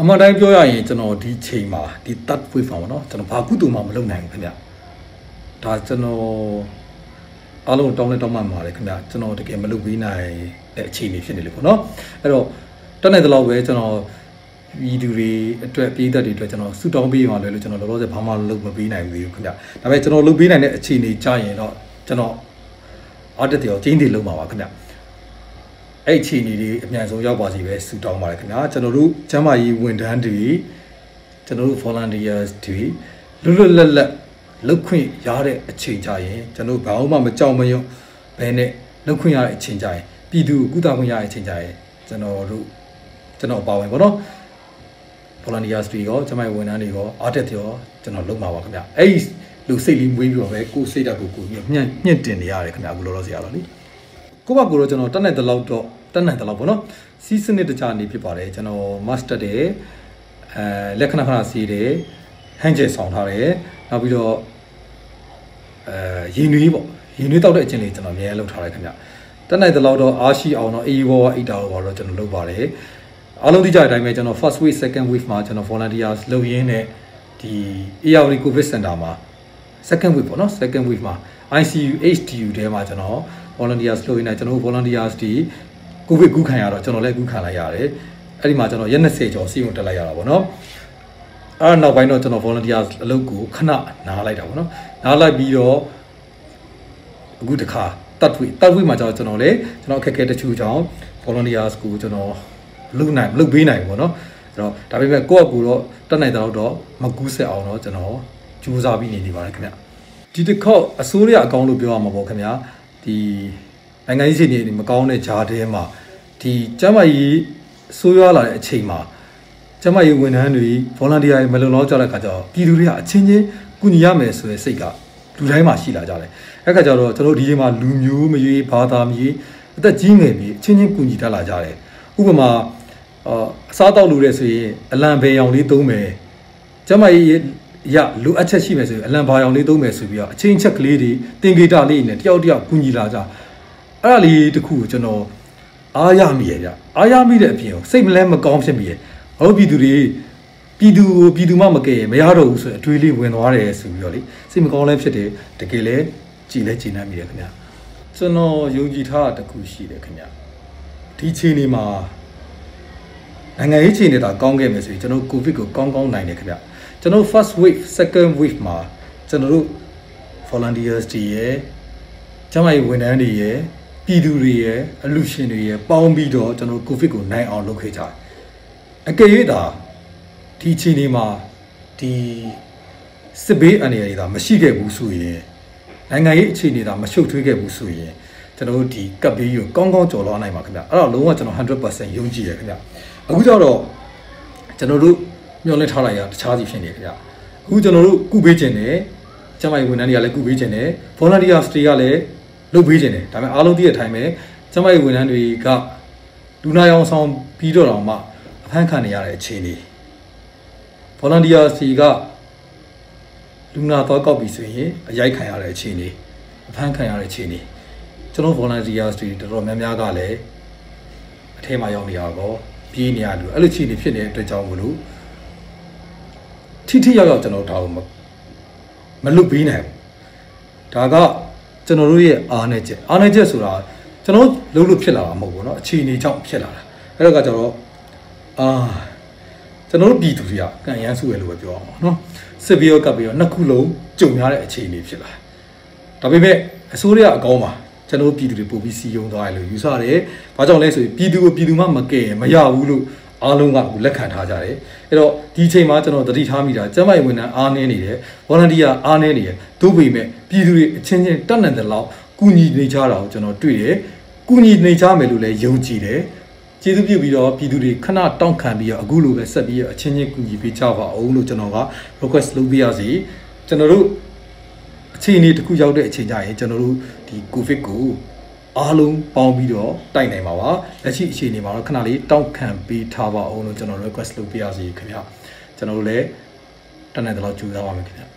အမှန်တိုင်းပြောရရင်ကျွန်တော်ဒီချိန်မှာဒီ third wave မှာပေါ့နော်ကျွန်တော်ဘာကုသိုလ်မှမလုပ်နိုင်ဘူးခင်ဗျဒါကျွန်တော်အားလုံးတောင်းလဲတောင်းမှန်ပါတယ်ခင်ဗျကျွန်တော်တကယ်မလုပ်ပေးနိုင်တဲ့အခြေအနေဖြစ်နေလို့ပေါ့နော်အဲ့တော့တက်နိုင်တဲ့လောက်ပဲကျွန်တော်ဒီသူတွေအတွက်ပြည်သက်တွေအတွက်ကျွန်တော်ဆူတောင်းပေးရမှာလဲလို့ကျွန်တော်လောလောဆယ်ဘာမှလုပ်မပေးနိုင်ဘူးခင်ဗျဒါပေမဲ့ကျွန်တော်လုပ်ပေးနိုင်တဲ့အခြေအနေကြာရင်တော့ကျွန်တော်အားတက်တယ်အောင်ချင်းတွေလုပ်ပါပါခင်ဗျအဲ့အခြေအနေတွေအမြန်ဆုံးရောက်ပါစီပဲဆူတောင်းပါတယ်ခင်ဗျာကျွန်တော်တို့ကျန်းမာရေးဝန်ထမ်းတွေကျွန်တော်တို့ volunteers တွေလွတ်လွတ်လပ်လပ်လုပ်ခွင့်ရတဲ့အချိန်ကြရင်ကျွန်တော်ဘာမှမကြောက်မရွံ့ဘဲနဲ့လုပ်ခွင့်ရတဲ့အချိန်ကြရင်ပြည်သူကိုကုသခွင့်ရတဲ့အချိန်ကြရင်ကျွန်တော်ပါဝင်ပါတော့ volunteers တွေရောကျန်းမာရေးဝန်ထမ်းတွေရောအားတက်တယ်ရောကျွန်တော်လုပ်မှာပါခင်ဗျာအဲ့လူစိတ်လေးမွေးပြီးတော့ပဲကိုယ်စိတ်ဓာတ်ကိုညှင့်တင်နေရတယ်ခင်ဗျာအခုလောလောဆယ်ရတော့လေကိုယ့်ဘက်ကိုတော့ကျွန်တော်တက်နိုင်တဲ့လောက်တော့တက်နိုင်တဲ့လောက်ပေါ့နော်စီးစနစ်တကြနေဖြစ်ပါတယ်ကျွန်တော် master တဲ့လက္ခဏာခဏစီးတယ်ဟန်ဂျယ်ဆောင်ထားတယ်နောက်ပြီးတော့ရင်နွေးပေါ့ရင်နွေးတောက်တဲ့အချင်းလေးကျွန်တော်အများကြီးလုပ်ထားတယ်ခင်ဗျတက်နိုင်တဲ့လောက်တော့အားရှိအောင်တော့အေးဘောကအိတ်တာဘောတော့ကျွန်တော်လုပ်ပါတယ်အားလုံးသိကြတဲ့အတိုင်းပဲကျွန်တော် first wave second wave မှာကျွန်တော် volunteers လုပ်ရင်းနဲ့ဒီ ARD COVID Center မှာ second wave ပေါ့နော် second wave မှာ ICU HDU ထဲမှာကျွန်တော်volunteers လုပ်နေတာကျွန်တော် volunteers ဒီကိုဗစ်ကူးခံရတော့ကျွန်တော်လည်းကူးခံလိုက်ရတယ်အဲ့ဒီမှာကျွန်တော်ရက်20ကျော်စီးဝင်တက်လိုက်ရတာပေါ့နော်အဲ့နောက်ပိုင်းတော့ကျွန်တော် volunteers အလုပ်ကိုခဏနားလိုက်တာပေါ့နော်နားလိုက်ပြီးတော့အခုတခါတက်ဝိမှာကျွန်တော်လည်းကျွန်တော်အခက်အခဲတချို့ကြောင့် volunteers ကိုကျွန်တော်မလုပ်ပေးနိုင်ပေါ့နော်အဲ့တော့ဒါပေမဲ့ကိုယ့်အကူတော့တက်နိုင်တော့မကူးဆက်အောင်တော့ကျွန်တော်ကြိုးစားပြီးနေပါတယ်ခင်ဗျဒီတစ်ခေါက်အစိုးရအကောင့်လို့ပြောရမှာပေါ့ခင်ဗျဒီနိုင်ငံရေးအခြေအနေမကောင်းတဲ့ကြားထဲမှာဒီကျန်းမာရေးဆိုးရွားလာတဲ့အချိန်မှာကျန်းမာရေးဝန်ထမ်းတွေ volunteer တွေမလုံလောက်ကြတဲ့အခါကျတော့ပြည်သူတွေကအချင်းချင်းကူညီရမယ်ဆိုတဲ့စိတ်ကလူတိုင်းမှာရှိလာကြတယ်အဲ့ခါကျတော့ကျွန်တော်ဒီချိန်မှာလူမျိုးမရွေးဘာသာမရွေးအသက်ကြီးငယ်ပြီးအချင်းချင်းကူညီတတ်လာကြတယ်ဥပမာအစားတောက်လို့တဲ့ဆိုရင်အလံဘယ်ရောင်လေးသုံးမယ်ကျန်းမာရေးရလိုအပ်ချက်ရှိမယ်ဆိုရင်အလံဘာရောင်လေးသုံးမယ်ဆိုပြီးတော့အချင်းချက်ကလေးတွေတင်ဂေတာလေးနဲ့တယောက်တယောက်ကူညီလာကြအဲ့ဒါလေးတခုကိုကျွန်တော်အားရမိရဲ့ဗျအားရမိတဲ့အပြင်စိတ်မလဲမကောင်းဖြစ်မိရဲ့ဘာလို့ပြည်သူမှမကယ်ရမရတော့ဘူးဆိုရင်အတွေးလေးဝင်သွားတယ်ဆိုပြီးတော့လေစိတ်မကောင်းလဲဖြစ်တယ်တကယ်လဲကြည်နမ်းမိတယ်ခင်ဗျကျွန်တော်ယုံကြည်ထားတာတခုရှိတယ်ခင်ဗျဒီချိန်လေးမှာနိုင်ငံရေးချိန်နေတာကောင်းခဲ့မယ်ဆိုရင်ကျွန်တော်ကိုဗစ်ကိုကောင်းနိုင်တယ်ခင်ဗျကျွန်တော် first wave second wave မှာကျွန်တော်တို့ volunteers တွေရဲ့ကျန်းမာရေးဝန်ထမ်းတွေရဲ့ပြည်သူတွေရဲ့အလှူရှင်တွေရဲ့ပေါင်းပြီးတော့ကျွန်တော် COVID ကိုနိုင်အောင်လုပ်ခဲ့ကြတယ်အကယ်၍သာဒီအချိန်ဒီမှာဒီစစ်ဘေးအနေအထားမရှိခဲ့ဘူးဆိုရင်နိုင်ငံရေးအခြေအနေဒါမရှုပ်ထွေးခဲ့ဘူးဆိုရင်ကျွန်တော်ဒီကပ်ဘေးကိုကောင်းကျော်လွှားနိုင်မှာခင်ဗျအဲ့တော့လုံးဝကျွန်တော် 100% ယုံကြည်ရခင်ဗျအခုကျတော့ကျွန်တော်တို့ညှော်လင့်ထားလိုက်ရတခြားစီဖြစ်နေကြဗျအခုကျွန်တော်တို့ကုပေးခြင်းနဲ့ကျမကြီးဝန်ထမ်းတွေကလည်းကုပေးခြင်းနဲ့ volunteer stay ကလည်းလုပ်ပေးခြင်းနဲ့ဒါပေမဲ့အားလုံးသိတဲ့အတိုင်းပဲကျမကြီးဝန်ထမ်းတွေကလူနာရောင်ဆောင်ပြီးတော့တောင်မှအဖမ်းခံနေရတဲ့အခြေအနေ volunteer stay ကလူနာတော့ကောက်ပြီးဆိုရင်အရိုက်ခံရတဲ့အခြေအနေအဖမ်းခံရတဲ့အခြေအနေကျွန်တော် volunteer stay တော်တော်များများကလည်းအထဲမှာရောက်နေရတော့ပြေးနေရလို့အဲ့လိုအခြေအနေဖြစ်နေတဲ့အတွက်ကြောင့်မလို့ထိရောက်ကျွန်တော်ဒါကိုမလွတ်ပြီးနိုင်ဘူးဒါကကျွန်တော်တို့ရဲ့အားနည်းချက်ဆိုတာကျွန်တော်လုံးဖြစ်လာတာမဟုတ်ဘူးเนาะအခြေအနေကြောင့်ဖြစ်လာတာအဲ့တော့ကကျွန်တော်ကျွန်တော်တို့ပြည်သူတွေကကံရမ်းစုရလို့ပဲပြောအောင်เนาะစစ်ပြီးရောကပ်ပြီးရောနှစ်ခုလုံးကြုံရတဲ့အခြေအနေဖြစ်လာဒါပေမဲ့အစိုးရအကောင်းပါကျွန်တော်ပြည်သူတွေပို့ပြီးစီယုံသွားတယ်လို့ယူဆတယ်ဘာကြောင့်လဲဆိုရင်ပြည်သူကိုပြည်သူမှမကယ်မရဘူးလို့အားလုံးကလက်ခံထားကြတယ်အဲ့တော့ဒီအချိန်မှာကျွန်တော်သတိထားမိတာကျန်းမာရေးဝန်ထမ်းအားနည်းနေတယ် volunteer အားနည်းနေတယ်သို့ပေမဲ့ပြည်သူတွေအချင်းချင်းတတ်နိုင်တဲ့လောက်ကူညီနေကြတာကိုကျွန်တော်တွေ့တယ်ကူညီနေကြမယ်လို့လည်းယုံကြည်တယ်ကျေးဇူးပြုပြီးတော့ပြည်သူတွေခဏတောင့်ခံပြီးတော့အခုလိုပဲဆက်ပြီးတော့အချင်းချင်းကူညီပေးကြပါအောင်လို့ကျွန်တော်က request လုပ်ပေးရစီကျွန်တော်တို့အချိန်လေးတစ်ခုရောက်တဲ့အချိန်ကြရင်ကျွန်တော်တို့ဒီ COVID ကိုအားလုံးပေါင်းပြီးတော့တိုက်နိုင်ပါပါလက်ရှိအခြေအနေမှာတော့ခဏလေးတောင့်ခံပေးထားပါအောင်လို့ကျွန်တော် request လုပ်ပေးရစီခင်ဗျာကျွန်တော်တို့လည်းတနေ့တလောက်ကြိုးစားပါမယ်ခင်ဗျာ